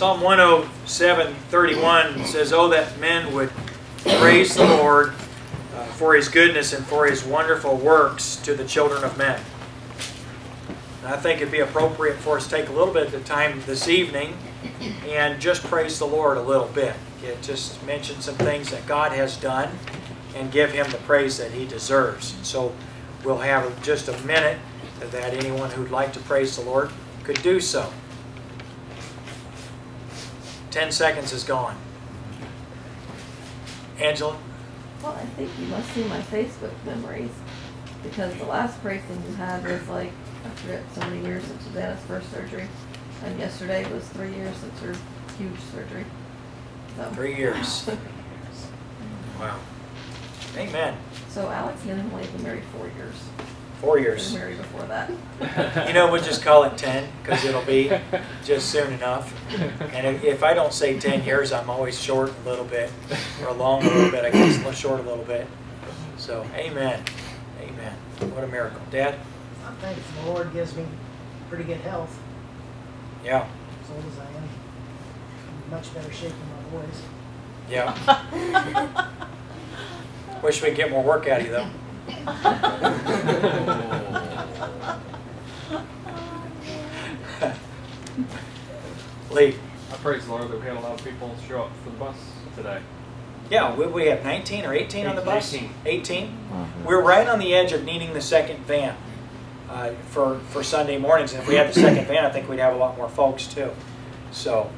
Psalm 107:31 says, "Oh, that men would praise the Lord for His goodness and for His wonderful works to the children of men." And I think it'd be appropriate for us to take a little bit of time this evening and just praise the Lord a little bit. Just mention some things that God has done and give Him the praise that He deserves. So we'll have just a minute that anyone who'd like to praise the Lord could do so. 10 seconds is gone. Angela? Well, I think you must see my Facebook memories, because the last praising you had was like, I forget, so many years since Susanna's first surgery, and yesterday was 3 years since her huge surgery. So. 3 years. Wow. Amen. So Alex and Emily have been married 4 years. 4 years. Been married before that. You know, we'll just call it 10, because it'll be just soon enough. And if I don't say 10 years, I'm always short a little bit, or long a little bit. I guess I'm short a little bit. So, amen. Amen. What a miracle. Dad? I think the Lord gives me pretty good health. Yeah. As old as I am. I'm in much better shape than my boys. Yeah. Wish we'd get more work out of you, though. Lee. I praise the Lord that we had a lot of people show up for the bus today. Yeah, we have 19 or 18 on the bus? 18. 18? Mm-hmm. We're right on the edge of needing the second van for Sunday mornings. And if we had the second van, I think we'd have a lot more folks, too. So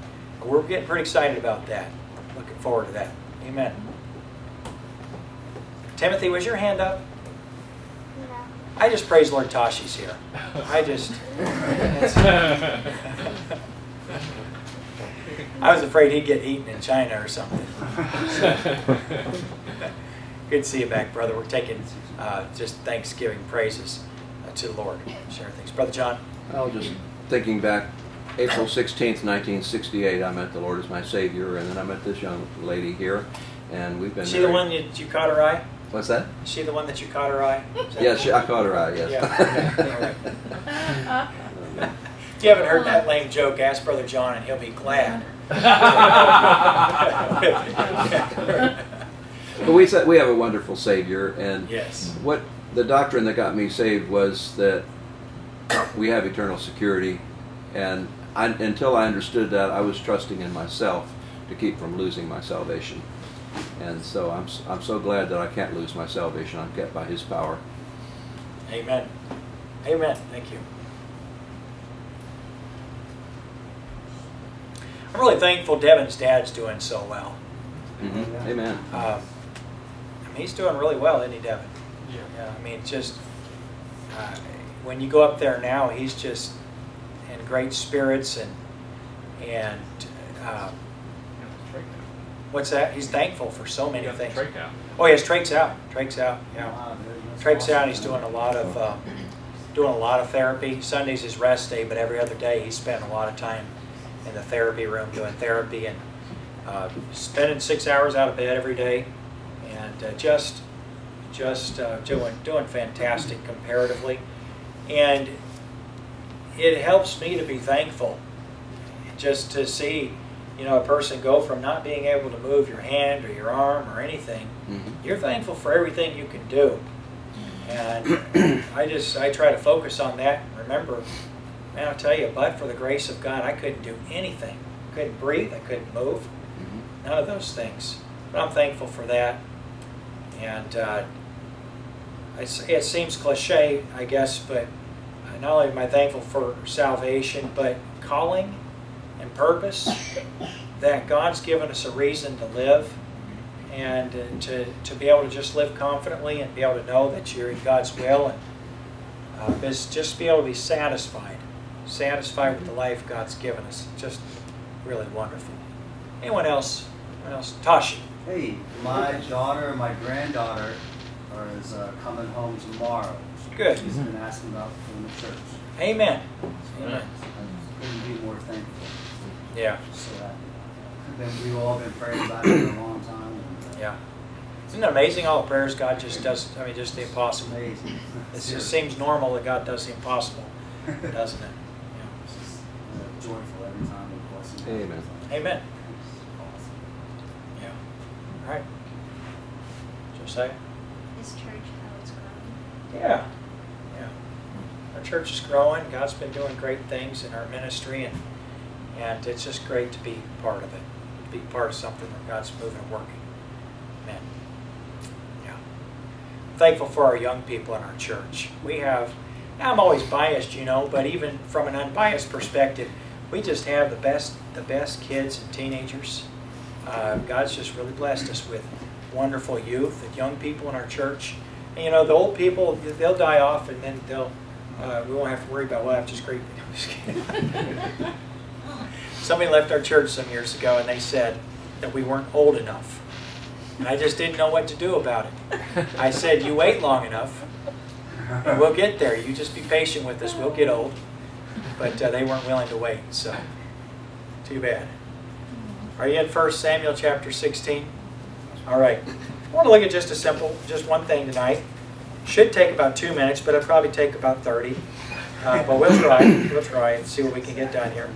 we're getting pretty excited about that. Looking forward to that. Amen. Timothy, was your hand up? No. I just praise Lord Tashi's here. I was afraid he'd get eaten in China or something. Good to see you back, brother. We're taking just Thanksgiving praises to the Lord. Share things. Brother John? Well, just thinking back, April 16th, 1968, I met the Lord as my Savior, and then I met this young lady here. And we've been. Is she married. The one that you caught her eye? What's that? Is she the one that you caught her eye? Yes, I caught her eye, yes. Yeah. Right. If you haven't heard that lame joke, ask Brother John and he'll be glad. But we have a wonderful Savior, and yes. What the doctrine that got me saved was that we have eternal security, and until I understood that, I was trusting in myself to keep from losing my salvation. And so I'm so glad that I can't lose my salvation. I'm kept by His power. Amen. Amen. Thank you. I'm really thankful Devin's dad's doing so well. Mm-hmm. Amen. He's doing really well, isn't he, Devin? Yeah. Yeah, I mean, it's just when you go up there now, he's just in great spirits and. What's that? He's thankful for so many things. Oh, he has trachs out. Trachs out. Yeah. Wow, dude, trachs awesome. Out. He's doing a lot of therapy. Sunday's his rest day, but every other day he's spent a lot of time in the therapy room doing therapy and spending 6 hours out of bed every day, and just doing fantastic comparatively. And it helps me to be thankful, just to see. You know, a person go from not being able to move your hand or your arm or anything. Mm-hmm. You're thankful for everything you can do. And I try to focus on that and remember, man, I'll tell you, but for the grace of God, I couldn't do anything. I couldn't breathe. I couldn't move. Mm-hmm. None of those things. But I'm thankful for that. And it seems cliche, I guess, but not only am I thankful for salvation, but calling and purpose, that God's given us a reason to live and to be able to just live confidently and be able to know that you're in God's will and just be able to be satisfied with the life God's given us. Just really wonderful. Anyone else? Anyone else? Tashi. Hey, my daughter and my granddaughter is coming home tomorrow. Good. She's been asking about from the church. Amen. Amen. I couldn't be more thankful. Yeah. So we've all been praying about it for a long time. And, yeah. Isn't it amazing all the prayers God just does? I mean, just the impossible. It just seems normal that God does the impossible, doesn't it? Yeah. It's just joyful every time. Amen. Amen. Yeah. All right. Josiah? This church, how it's growing. Yeah. Yeah. Our church is growing. God's been doing great things in our ministry, and it's just great to be part of it, to be part of something that God's moving and working. Amen. Yeah. I'm thankful for our young people in our church. We have, I'm always biased, you know, but even from an unbiased perspective, we just have the best kids and teenagers. God's just really blessed us with wonderful youth and young people in our church. And you know, the old people, they'll die off, and then we won't have to worry about, well, I'm just great. I'm just kidding. Somebody left our church some years ago, and they said that we weren't old enough. And I just didn't know what to do about it. I said, you wait long enough, and we'll get there. You just be patient with us. We'll get old. But they weren't willing to wait, so too bad. Are you in 1 Samuel chapter 16? All right. I want to look at just one thing tonight. Should take about 2 minutes, but it'll probably take about 30. But we'll try. We'll try and see what we can get done here.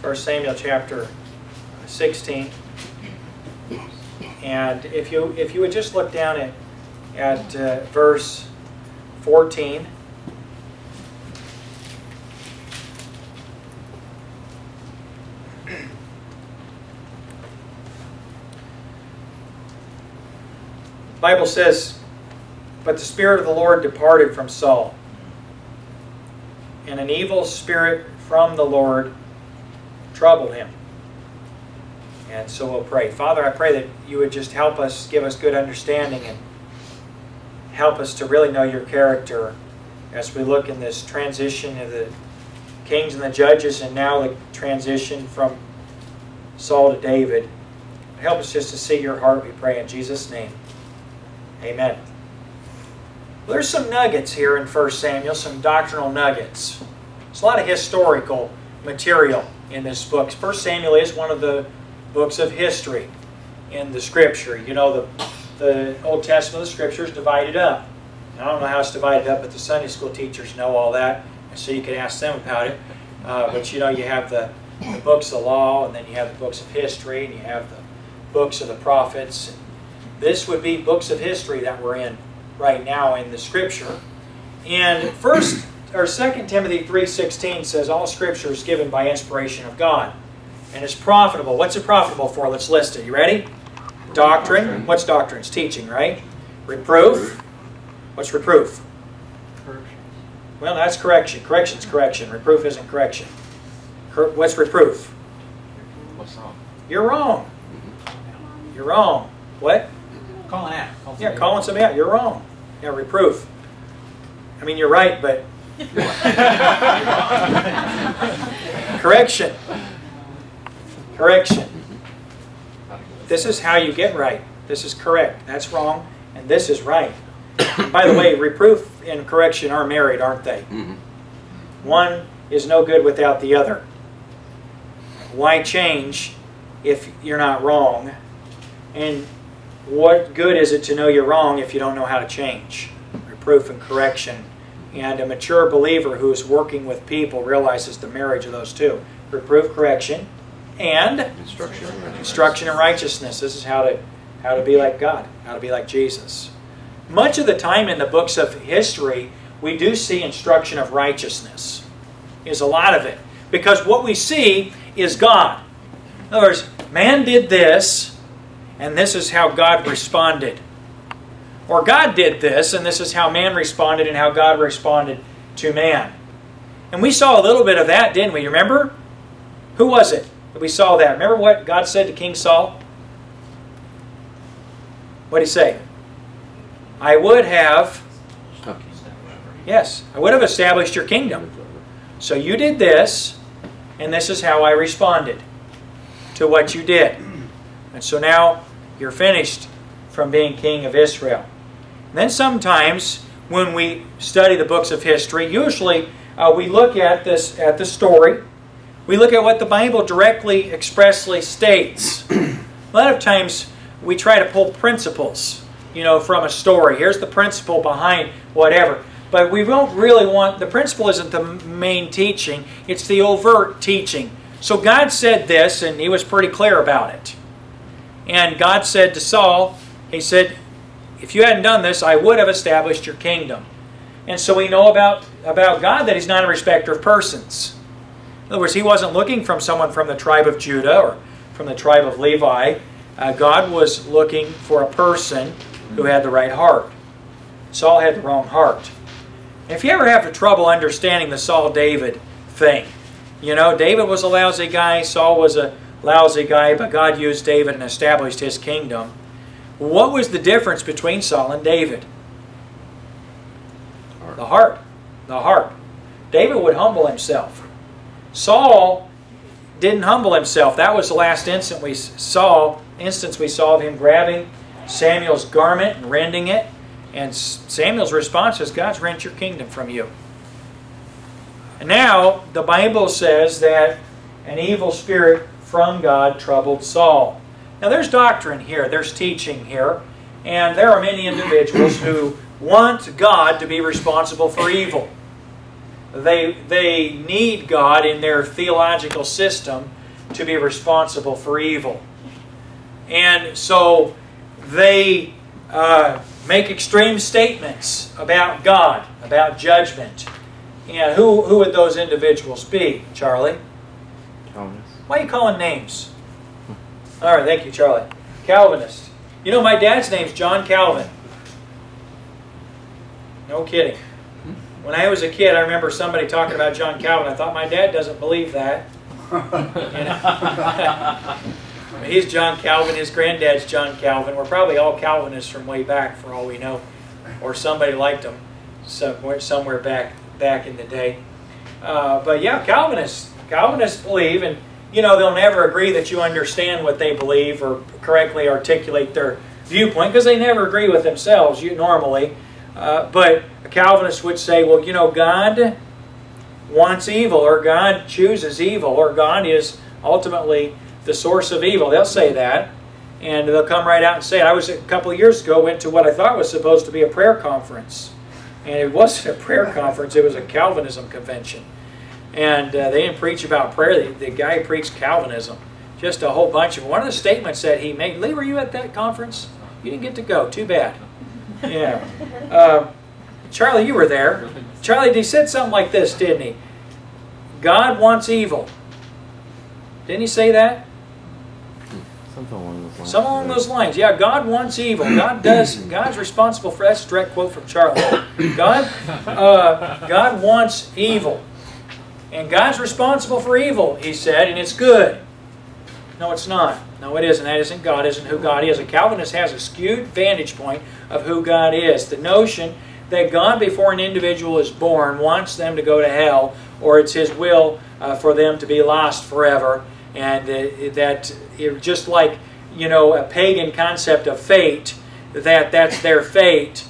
1 Samuel chapter 16. And if you would just look down at verse 14. The Bible says, but the Spirit of the Lord departed from Saul, and an evil spirit from the Lord troubled him. And so we'll pray. Father, I pray that you would just help us, give us good understanding, and help us to really know your character as we look in this transition of the kings and the judges, and now the transition from Saul to David. Help us just to see your heart, we pray in Jesus' name. Amen. Well, there's some nuggets here in 1 Samuel, some doctrinal nuggets. There's a lot of historical material in this book. 1 Samuel is one of the books of history in the Scripture. You know, the Old Testament, the Scripture is divided up. And I don't know how it's divided up, but the Sunday school teachers know all that, and so you can ask them about it. But you know, you have the books of law, and then you have the books of history, and you have the books of the prophets. This would be books of history that we're in right now in the Scripture. And 2 Timothy 3:16 says, all Scripture is given by inspiration of God, and it's profitable. What's it profitable for? Let's list it. You ready? Doctrine. What's doctrine? It's teaching, right? Reproof. What's reproof? Correction. Well, that's correction. Correction's correction. Reproof isn't correction. What's reproof? What's wrong? You're wrong. You're wrong. What? Calling out. Yeah, calling somebody out. You're wrong. Yeah, reproof. I mean, you're right, but... Correction. Correction. This is how you get right. This is correct. That's wrong, and this is right. By the way, reproof and correction are married, aren't they? Mm-hmm. One is no good without the other. Why change if you're not wrong? And what good is it to know you're wrong if you don't know how to change? Reproof and correction. And a mature believer who is working with people realizes the marriage of those two. Reproof, correction, and instruction in righteousness. This is how to be like God, how to be like Jesus. Much of the time in the books of history, we do see instruction of righteousness. Is a lot of it. Because what we see is God. In other words, man did this, and this is how God responded. Or God did this, and this is how man responded and how God responded to man. And we saw a little bit of that, didn't we? You remember? Who was it that we saw that? Remember what God said to King Saul? What did he say? I would have... Yes, I would have established your kingdom. So you did this, and this is how I responded to what you did. And so now you're finished from being king of Israel. And then sometimes when we study the books of history, usually we look at the story. We look at what the Bible directly, expressly states. A lot of times we try to pull principles, you know, from a story. Here's the principle behind whatever. But we don't really want, the principle isn't the main teaching. It's the overt teaching So God said this, and he was pretty clear about it. And God said to Saul, he said, if you hadn't done this, I would have established your kingdom. And so we know about God that he's not a respecter of persons. In other words, he wasn't looking from someone from the tribe of Judah or from the tribe of Levi. God was looking for a person who had the right heart. Saul had the wrong heart. If you ever have trouble understanding the Saul-David thing, you know, David was a lousy guy, Saul was a lousy guy, but God used David and established his kingdom. What was the difference between Saul and David? The heart. The heart. David would humble himself. Saul didn't humble himself. That was the last instance we saw of him grabbing Samuel's garment and rending it. And Samuel's response is, God's rent your kingdom from you. And now, the Bible says that an evil spirit from God troubled Saul. Now there's doctrine here, there's teaching here, and there are many individuals who want God to be responsible for evil. They need God in their theological system to be responsible for evil. And so they make extreme statements about God, about judgment. And who would those individuals be, Charlie? Calvinists. Why are you calling names? All right, thank you, Charlie. Calvinist. You know, my dad's name's John Calvin. No kidding. When I was a kid, I remember somebody talking about John Calvin. I thought, my dad doesn't believe that. You know? He's John Calvin. His granddad's John Calvin. We're probably all Calvinists from way back, for all we know. Or somebody liked him somewhere back in the day. But yeah, Calvinists believe, and you know, they'll never agree that you understand what they believe or correctly articulate their viewpoint, because they never agree with themselves, normally. But a Calvinist would say, well, you know, God wants evil, or God chooses evil, or God is ultimately the source of evil. They'll say that, and they'll come right out and say it. I was, a couple of years ago, went to what I thought was supposed to be a prayer conference. And it wasn't a prayer conference, it was a Calvinism convention. And they didn't preach about prayer, the guy preached Calvinism. Just a whole bunch of them. One of the statements that he made, Lee, were you at that conference? You didn't get to go, too bad. Yeah. Charlie, you were there. Charlie, he said something like this, didn't he? God wants evil. Didn't he say that? Something along those lines. Something along those lines. Yeah, God wants evil. God does. God's responsible for that. That's a direct quote from Charlie. God wants evil. And God's responsible for evil, he said, and it's good. No, it's not. No, it isn't. That isn't God. It isn't who God is. A Calvinist has a skewed vantage point of who God is. The notion that God, before an individual is born, wants them to go to hell, or it's his will for them to be lost forever, and that just like, you know, a pagan concept of fate, that's their fate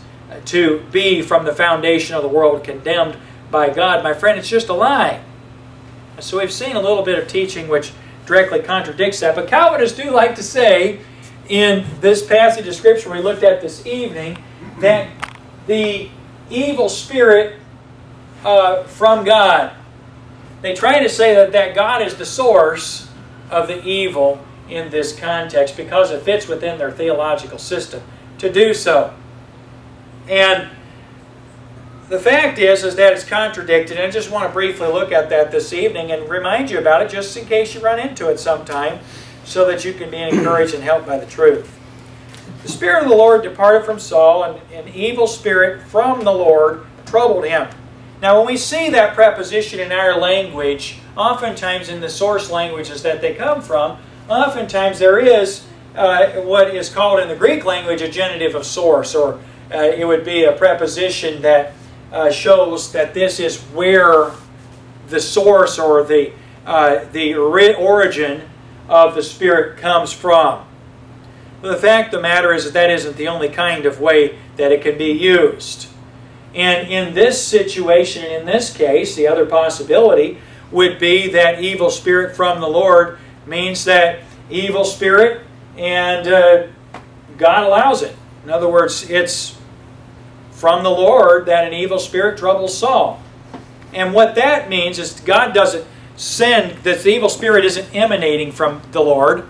to be from the foundation of the world condemned by God. My friend, it's just a lie. So we've seen a little bit of teaching which directly contradicts that. But Calvinists do like to say, in this passage of Scripture we looked at this evening, that the evil spirit from God, they try to say that God is the source of the evil in this context because it fits within their theological system to do so. And the fact is that it's contradicted, and I just want to briefly look at that this evening and remind you about it just in case you run into it sometime so that you can be encouraged and helped by the truth. The Spirit of the Lord departed from Saul, and an evil spirit from the Lord troubled him. Now when we see that preposition in our language, oftentimes in the source languages that they come from, oftentimes there is what is called in the Greek language a genitive of source, or it would be a preposition that shows that this is where the source or the origin of the Spirit comes from. Well, the fact of the matter is that isn't the only kind of way that it can be used. And in this situation, in this case, the other possibility would be that evil spirit from the Lord means that evil spirit and God allows it. In other words, it's from the Lord that an evil spirit troubles Saul. And what that means is God doesn't sin, this evil spirit isn't emanating from the Lord.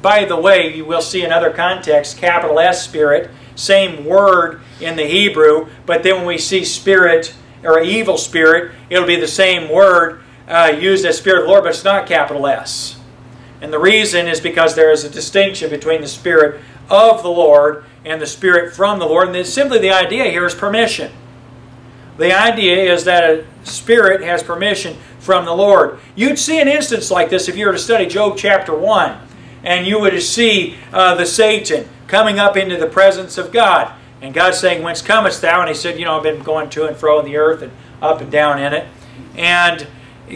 By the way, you will see in other contexts, capital S, spirit, same word in the Hebrew, but then when we see spirit or evil spirit, it'll be the same word used as Spirit of the Lord, but it's not capital S. And the reason is because there is a distinction between the Spirit of the Lord and the Spirit from the Lord. And then simply the idea here is permission. The idea is that a spirit has permission from the Lord. You'd see an instance like this if you were to study Job chapter 1. And you would see the Satan coming up into the presence of God. And God saying, "Whence comest thou?" And he said, "You know, I've been going to and fro in the earth and up and down in it." And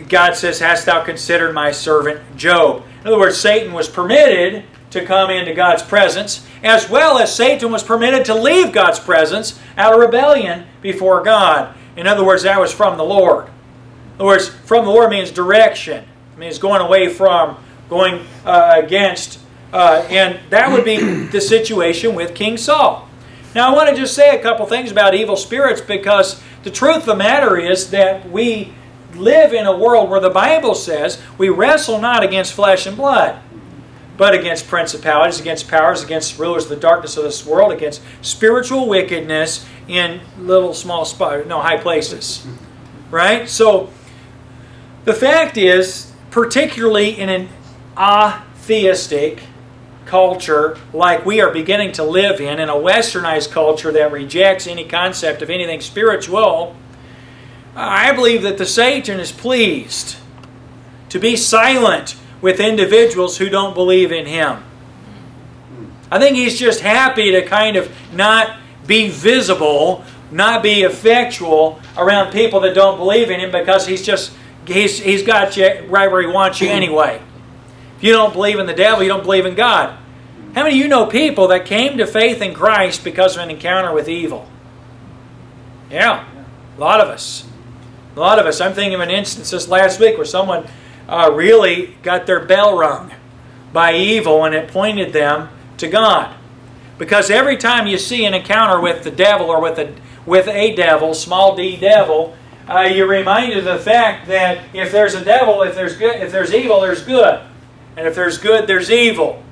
God says, "Hast thou considered my servant Job?" In other words, Satan was permitted to come into God's presence, as well as Satan was permitted to leave God's presence out of rebellion before God. In other words, that was from the Lord. In other words, from the Lord means direction. It means going away from, going against. And that would be the situation with King Saul. Now I want to just say a couple things about evil spirits, because the truth of the matter is that we live in a world where the Bible says we wrestle not against flesh and blood, but against principalities, against powers, against rulers of the darkness of this world, against spiritual wickedness in little small high places. Right? So the fact is, particularly in an atheistic culture like we are beginning to live in a westernized culture that rejects any concept of anything spiritual, I believe that the Satan is pleased to be silent with individuals who don't believe in him. I think he's just happy to kind of not be visible, not be effectual around people that don't believe in him, because he's got you right where he wants you anyway. If you don't believe in the devil, you don't believe in God. How many of you know people that came to faith in Christ because of an encounter with evil? Yeah, a lot of us. A lot of us. I'm thinking of an instance this last week where someone really got their bell rung by evil, and it pointed them to God. Because every time you see an encounter with the devil, or with a devil, small d devil, you're reminded of the fact that if there's a devil, if there's evil, there's good. And if there's good, there's evil.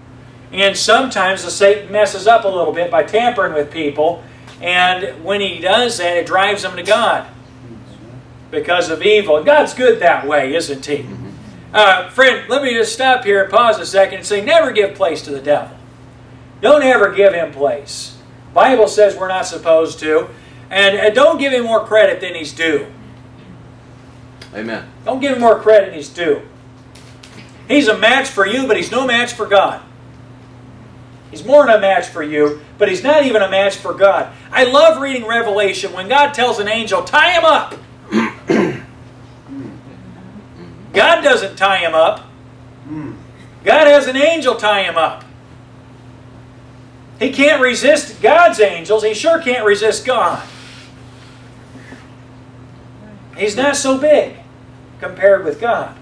And sometimes the Satan messes up a little bit by tampering with people. And when he does that, it drives them to God because of evil. And God's good that way, isn't He? Friend, let me just stop here and pause a second and say, never give place to the devil. Don't ever give him place. The Bible says we're not supposed to. And don't give him more credit than he's due. Amen. Don't give him more credit than he's due. He's a match for you, but he's no match for God. He's more than a match for you, but he's not even a match for God. I love reading Revelation when God tells an angel, "Tie him up." God doesn't tie him up. God has an angel tie him up. He can't resist God's angels. He sure can't resist God. He's not so big compared with God.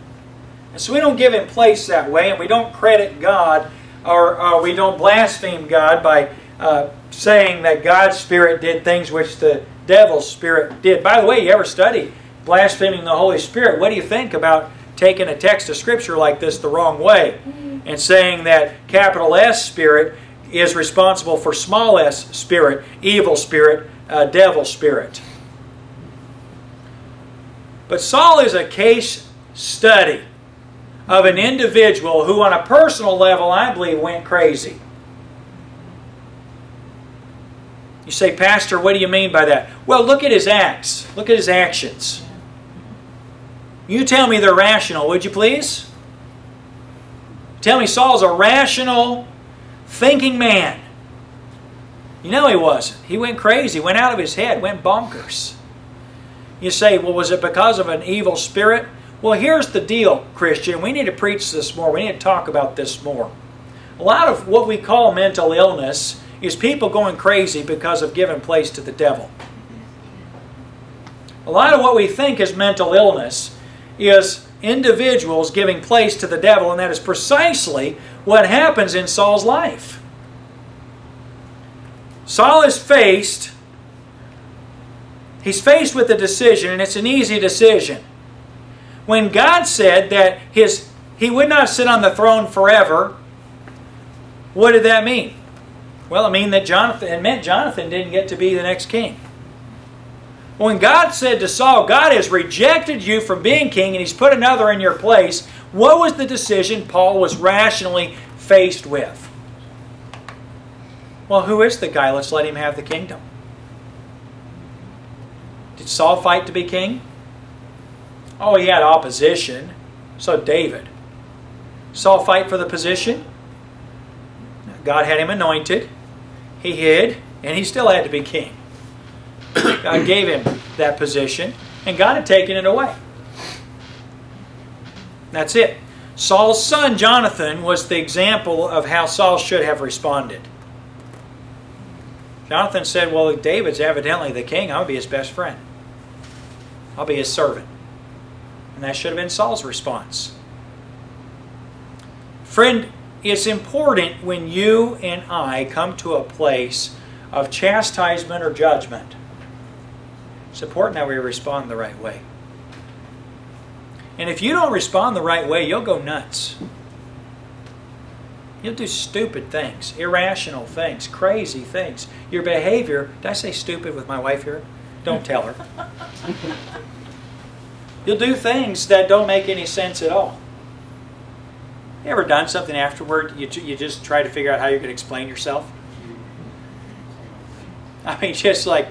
And so we don't give him place that way, and we don't credit God, or we don't blaspheme God by saying that God's Spirit did things which the devil's spirit did. By the way, you ever study blaspheming the Holy Spirit? What do you think about taking a text of Scripture like this the wrong way and saying that capital S spirit is responsible for small s spirit, evil spirit, devil spirit? But Saul is a case study of an individual who, on a personal level, I believe went crazy. You say, "Pastor, what do you mean by that?" Well, look at his acts. Look at his actions. You tell me they're rational, would you please? Tell me Saul's a rational, thinking man. You know he wasn't. He went crazy, went out of his head, went bonkers. You say, "Well, was it because of an evil spirit?" Well, here's the deal, Christian. We need to preach this more. We need to talk about this more. A lot of what we call mental illness is people going crazy because of giving place to the devil. A lot of what we think is mental illness is individuals giving place to the devil, and that is precisely what happens in Saul's life. Saul is faced. He's faced with a decision, and it's an easy decision. When God said that He would not sit on the throne forever, what did that mean? Well, it meant Jonathan didn't get to be the next king. When God said to Saul, God has rejected you from being king and He's put another in your place, what was the decision Paul was rationally faced with? Well, who is the guy? Let's let him have the kingdom. Did Saul fight to be king? Oh, he had opposition. So David. Saul fight for the position. God had him anointed. He hid, and he still had to be king. God gave him that position, and God had taken it away. That's it. Saul's son, Jonathan, was the example of how Saul should have responded. Jonathan said, well, David's evidently the king. I'll be his best friend. I'll be his servant. And that should have been Saul's response. Friend, it's important when you and I come to a place of chastisement or judgment, it's important that we respond the right way. And if you don't respond the right way, you'll go nuts. You'll do stupid things, irrational things, crazy things. Your behavior, did I say stupid with my wife here? Don't tell her. You'll do things that don't make any sense at all. You ever done something afterward, you just try to figure out how you're going to explain yourself? I mean, just like,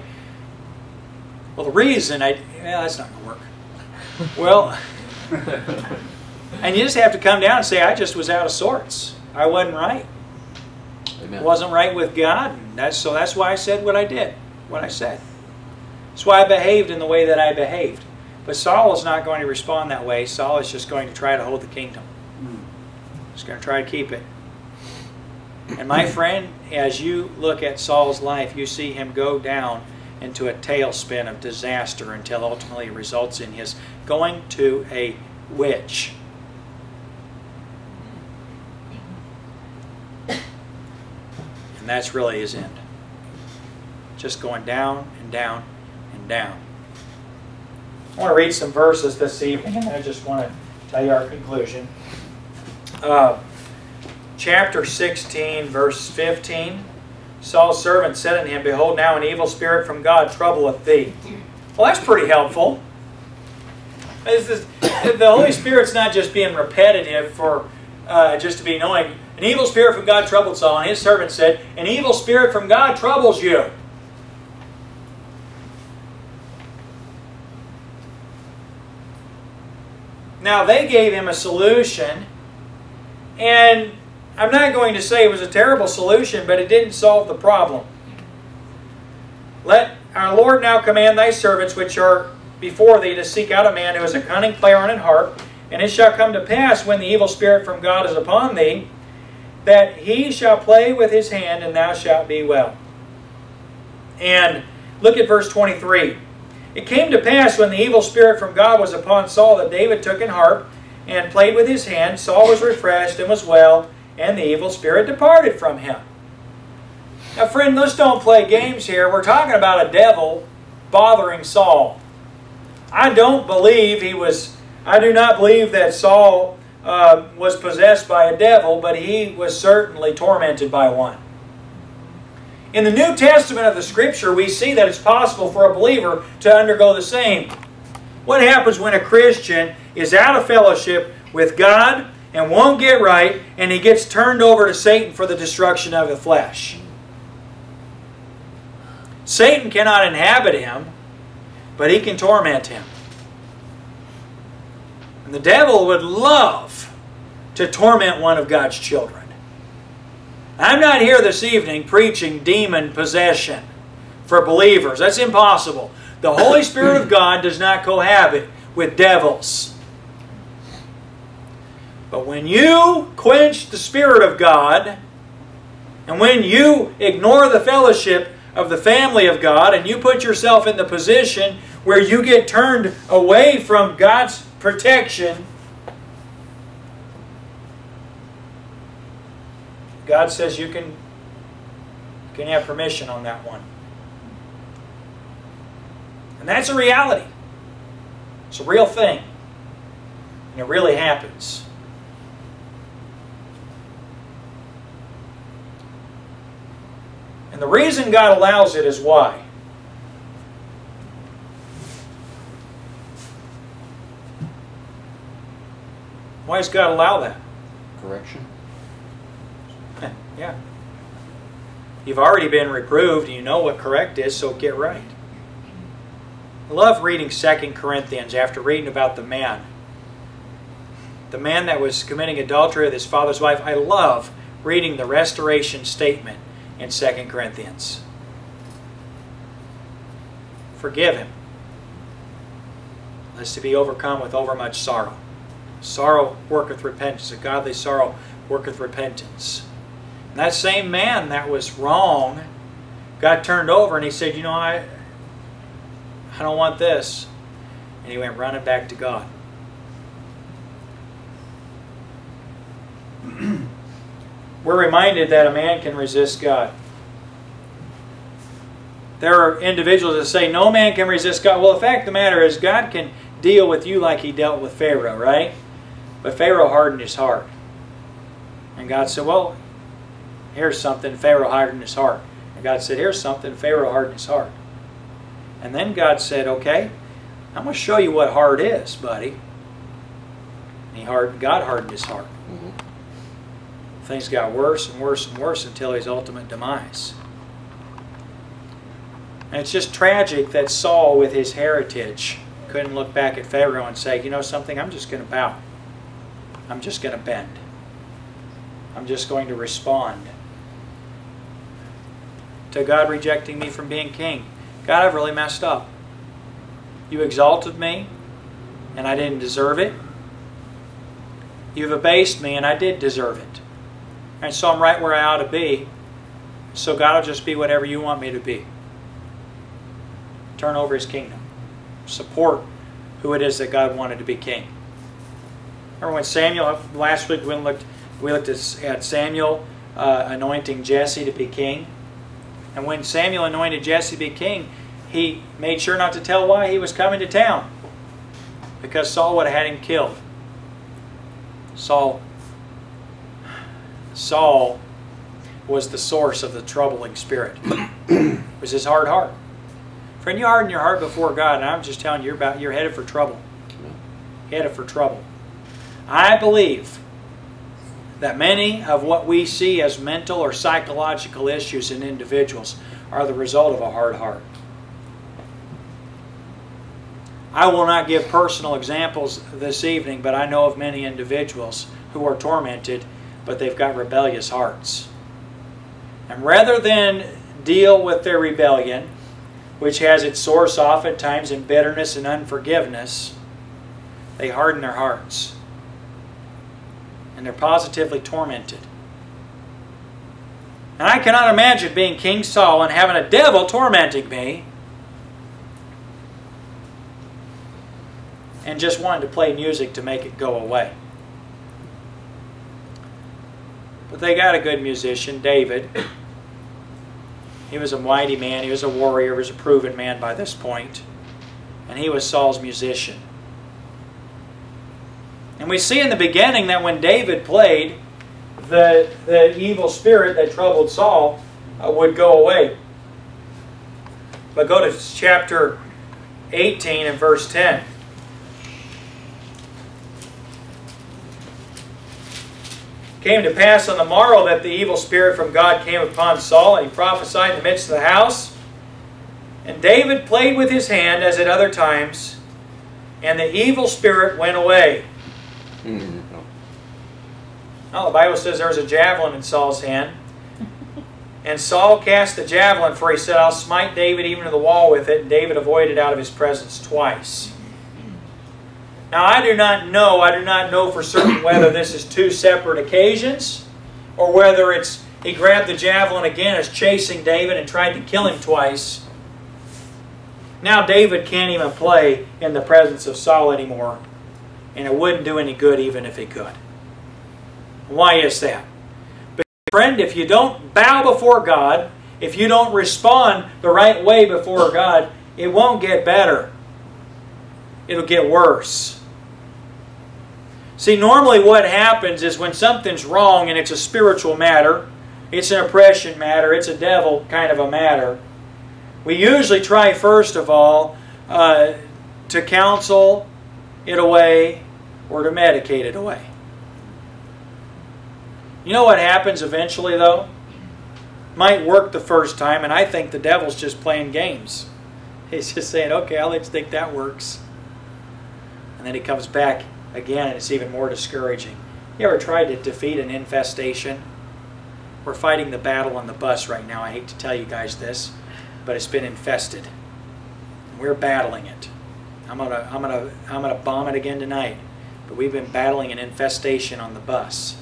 well, the reason that's not going to work. Well, and you just have to come down and say, I just was out of sorts. I wasn't right. Amen. I wasn't right with God. And that's why I said what I did, what I said. That's why I behaved in the way that I behaved. But Saul is not going to respond that way. Saul is just going to try to hold the kingdom. He's going to try to keep it. And my friend, as you look at Saul's life, you see him go down into a tailspin of disaster until ultimately it results in his going to a witch. And that's really his end. Just going down and down and down. I want to read some verses this evening, and I just want to tell you our conclusion. Chapter 16, verse 15. Saul's servant said unto him, Behold, now an evil spirit from God troubleth thee. Well, that's pretty helpful. The Holy Spirit's not just being repetitive for just to be annoying. An evil spirit from God troubled Saul, and his servant said, An evil spirit from God troubles you. Now, they gave him a solution, and I'm not going to say it was a terrible solution, but it didn't solve the problem. Let our Lord now command thy servants which are before thee to seek out a man who is a cunning player on an harp, and it shall come to pass when the evil spirit from God is upon thee, that he shall play with his hand, and thou shalt be well. And look at verse 23. It came to pass when the evil spirit from God was upon Saul that David took an harp and played with his hand. Saul was refreshed and was well, and the evil spirit departed from him. Now, friend, let's don't play games here. We're talking about a devil bothering Saul. I do not believe that Saul was possessed by a devil, but he was certainly tormented by one. In the New Testament of the Scripture, we see that it's possible for a believer to undergo the same. What happens when a Christian is out of fellowship with God and won't get right, and he gets turned over to Satan for the destruction of the flesh? Satan cannot inhabit him, but he can torment him. And the devil would love to torment one of God's children. I'm not here this evening preaching demon possession for believers. That's impossible. The Holy Spirit of God does not cohabit with devils. But when you quench the Spirit of God, and when you ignore the fellowship of the family of God, and you put yourself in the position where you get turned away from God's protection, God says you can have permission on that one. And that's a reality. It's a real thing. And it really happens. And the reason God allows it is why? Why does God allow that? Correction. Yeah. You've already been reproved. You know what correct is, so get right. I love reading 2 Corinthians after reading about the man. The man that was committing adultery with his father's wife. I love reading the restoration statement in 2 Corinthians. Forgive him, lest he be overcome with overmuch sorrow. Sorrow worketh repentance. A godly sorrow worketh repentance. And that same man that was wrong got turned over and he said, you know, I don't want this. And he went running back to God. We're reminded that a man can resist God. There are individuals that say, no man can resist God. Well, the fact of the matter is God can deal with you like he dealt with Pharaoh, right? But Pharaoh hardened his heart. And God said, well, here's something. Pharaoh hardened his heart. And God said, here's something. Pharaoh hardened his heart. And then God said, okay, I'm going to show you what hard is, buddy. And God hardened his heart. Mm-hmm. Things got worse and worse and worse until his ultimate demise. And it's just tragic that Saul, with his heritage, couldn't look back at Pharaoh and say, you know something, I'm just going to bow. I'm just going to bend. I'm just going to respond to God rejecting me from being king. God, I've really messed up. You exalted me, and I didn't deserve it. You've abased me, and I did deserve it. And so I'm right where I ought to be. So God will just be whatever you want me to be. Turn over his kingdom. Support who it is that God wanted to be king. Remember when Samuel, last week we looked at Samuel anointing Jesse to be king. And when Samuel anointed Jesse to be king, he made sure not to tell why he was coming to town, because Saul would have had him killed. Saul was the source of the troubling spirit. It was his hard heart. Friend, you harden your heart before God, and I'm just telling you, you're headed for trouble. Headed for trouble. I believe that many of what we see as mental or psychological issues in individuals are the result of a hard heart. I will not give personal examples this evening, but I know of many individuals who are tormented, but they've got rebellious hearts. And rather than deal with their rebellion, which has its source oftentimes in bitterness and unforgiveness, they harden their hearts. And they're positively tormented. And I cannot imagine being King Saul and having a devil tormenting me and just wanting to play music to make it go away. But they got a good musician, David. He was a mighty man. He was a warrior. He was a proven man by this point. And he was Saul's musician. And we see in the beginning that when David played, the evil spirit that troubled Saul would go away. But go to chapter 18 and verse 10. It came to pass on the morrow that the evil spirit from God came upon Saul, and he prophesied in the midst of the house. And David played with his hand as at other times, and the evil spirit went away. Well, the Bible says there was a javelin in Saul's hand. And Saul cast the javelin, for he said, I'll smite David even to the wall with it. And David avoided out of his presence twice. Now, I do not know for certain whether this is two separate occasions, or whether it's he grabbed the javelin again as chasing David and tried to kill him twice. Now David can't even play in the presence of Saul anymore. And it wouldn't do any good even if it could. Why is that? Because, friend, if you don't bow before God, if you don't respond the right way before God, it won't get better. It'll get worse. See, normally what happens is when something's wrong and it's a spiritual matter, it's an oppression matter, it's a devil kind of a matter, we usually try first of all to counsel it away or to medicate it away. You know what happens eventually though? Might work the first time, and I think the devil's just playing games. He's just saying, okay, I'll let you think that works. And then he comes back again, and it's even more discouraging. You ever tried to defeat an infestation? We're fighting the battle on the bus right now. I hate to tell you guys this, but it's been infested. We're battling it. I'm gonna bomb it again tonight. But we've been battling an infestation on the bus.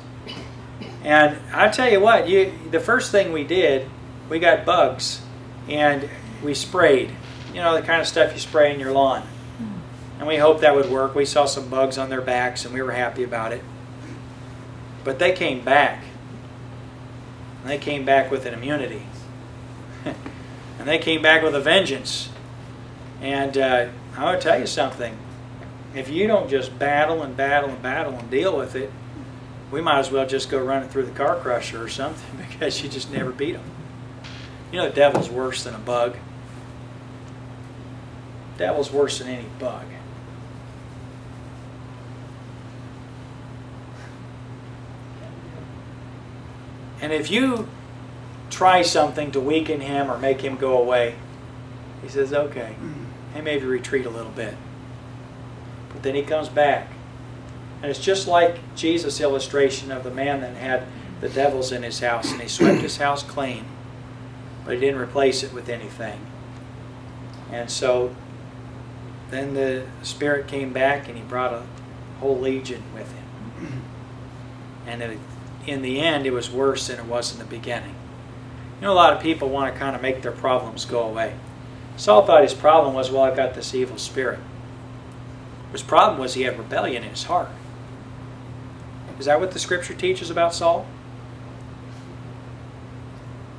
And I tell you what, the first thing we did, we got bugs, and we sprayed. You know, the kind of stuff you spray in your lawn. And we hoped that would work. We saw some bugs on their backs, and we were happy about it. But they came back. And they came back with an immunity. And they came back with a vengeance. And I want to tell you something. If you don't just battle and battle and battle and deal with it, we might as well just go run it through the car crusher or something, because you just never beat them. You know, the devil's worse than a bug. The devil's worse than any bug. And if you try something to weaken him or make him go away, he says, okay, and maybe retreat a little bit. But then he comes back. And it's just like Jesus' illustration of the man that had the devils in his house, and he swept his house clean, but he didn't replace it with anything. And so then the Spirit came back, and he brought a whole legion with him. And in the end, it was worse than it was in the beginning. You know, a lot of people want to kind of make their problems go away. Saul thought his problem was, well, I've got this evil spirit. His problem was he had rebellion in his heart. Is that what the Scripture teaches about Saul?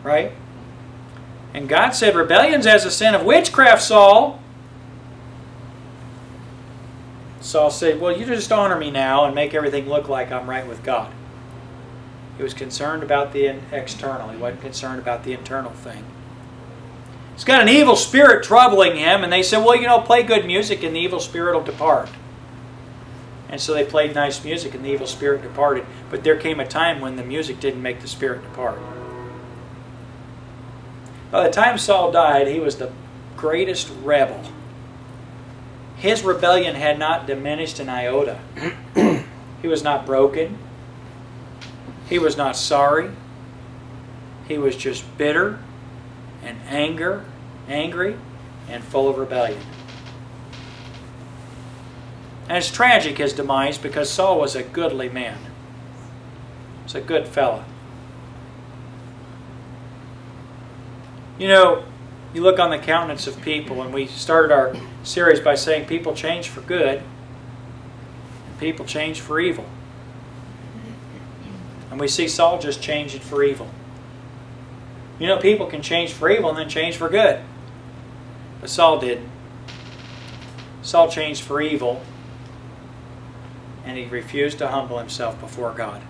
Right? And God said, rebellion's as a sin of witchcraft, Saul. Saul said, well, you just honor me now and make everything look like I'm right with God. He was concerned about the external. He wasn't concerned about the internal thing. He's got an evil spirit troubling him, and they said, well, you know, play good music and the evil spirit will depart. And so they played nice music and the evil spirit departed. But there came a time when the music didn't make the spirit depart. By the time Saul died, he was the greatest rebel. His rebellion had not diminished an iota. He was not broken. He was not sorry. He was just bitter and angry and full of rebellion. And it's tragic, his demise, because Saul was a goodly man. He was a good fella. You know, you look on the countenance of people, and we started our series by saying people change for good and people change for evil. And we see Saul just changing for evil. You know, people can change for evil and then change for good. But Saul didn't. Saul changed for evil, and he refused to humble himself before God.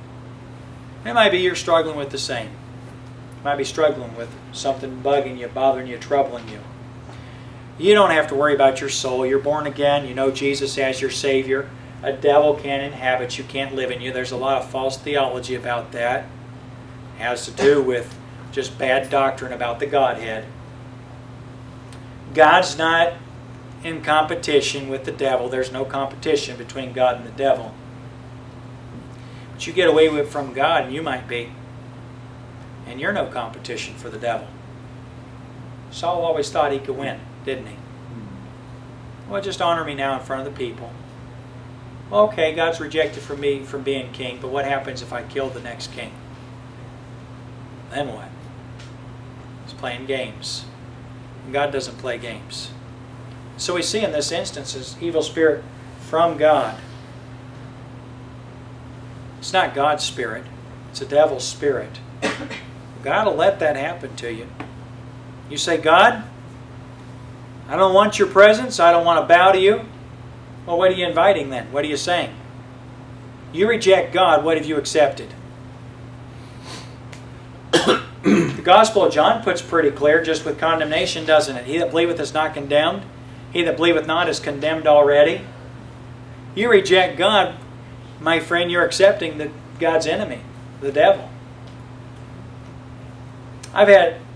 It might be you're struggling with the same. You might be struggling with something bugging you, bothering you, troubling you. You don't have to worry about your soul. You're born again. You know Jesus as your Savior. A devil can't inhabit you, can't live in you. There's a lot of false theology about that. It has to do with just bad doctrine about the Godhead. God's not in competition with the devil. There's no competition between God and the devil. But you get away with from God, and you might be. And you're no competition for the devil. Saul always thought he could win, didn't he? Well, just honor me now in front of the people. Well, okay, God's rejected from me from being king, but what happens if I kill the next king? Then what? He's playing games. And God doesn't play games. So we see in this instance this evil spirit from God. It's not God's spirit. It's a devil's spirit. God will let that happen to you. You say, God, I don't want your presence. I don't want to bow to you. Well, what are you inviting then? What are you saying? You reject God, what have you accepted? The Gospel of John puts pretty clear, just with condemnation, doesn't it? He that believeth is not condemned. He that believeth not is condemned already. You reject God, my friend, you're accepting God's enemy, the devil. I've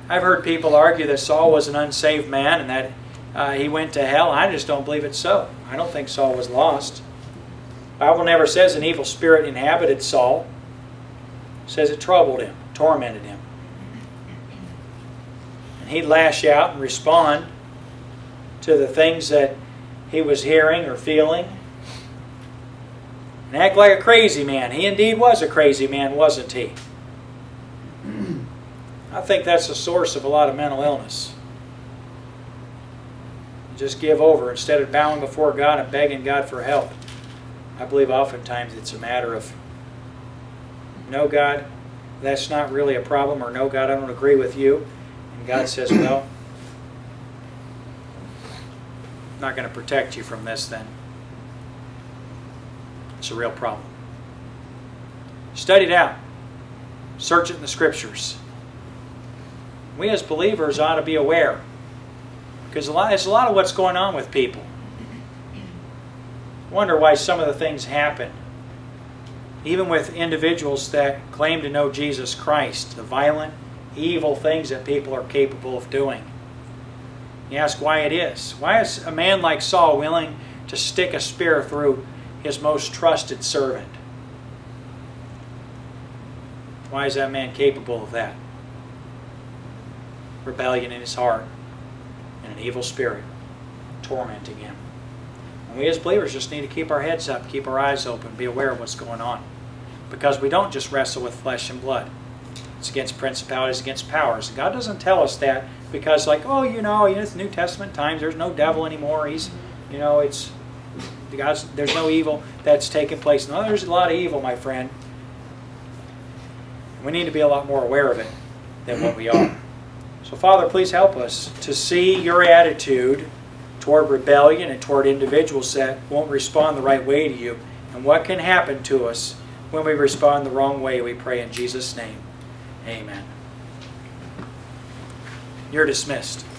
heard people argue that Saul was an unsaved man and that he went to hell. I just don't believe it's so. I don't think Saul was lost. The Bible never says an evil spirit inhabited Saul. It says it troubled him, tormented him. And he'd lash out and respond to the things that he was hearing or feeling. And act like a crazy man. He indeed was a crazy man, wasn't he? I think that's the source of a lot of mental illness. Just give over instead of bowing before God and begging God for help. I believe oftentimes it's a matter of, no God, that's not really a problem, or no God, I don't agree with you. And God says, well, I'm not going to protect you from this then. It's a real problem. Study it out. Search it in the Scriptures. We as believers ought to be aware, because it's a lot of what's going on with people. Wonder why some of the things happen. Even with individuals that claim to know Jesus Christ, the violent, evil things that people are capable of doing. You ask why it is. Why is a man like Saul willing to stick a spear through his most trusted servant? Why is that man capable of that? Rebellion in his heart and an evil spirit tormenting him. And we as believers just need to keep our heads up, keep our eyes open, be aware of what's going on. Because we don't just wrestle with flesh and blood. It's against principalities, against powers. God doesn't tell us that because, like, oh, it's New Testament times, there's no devil anymore. There's no evil that's taking place. No, there's a lot of evil, my friend. We need to be a lot more aware of it than what we are. So, Father, please help us to see your attitude toward rebellion and toward individuals that won't respond the right way to you, and what can happen to us when we respond the wrong way. We pray in Jesus' name. Amen. You're dismissed.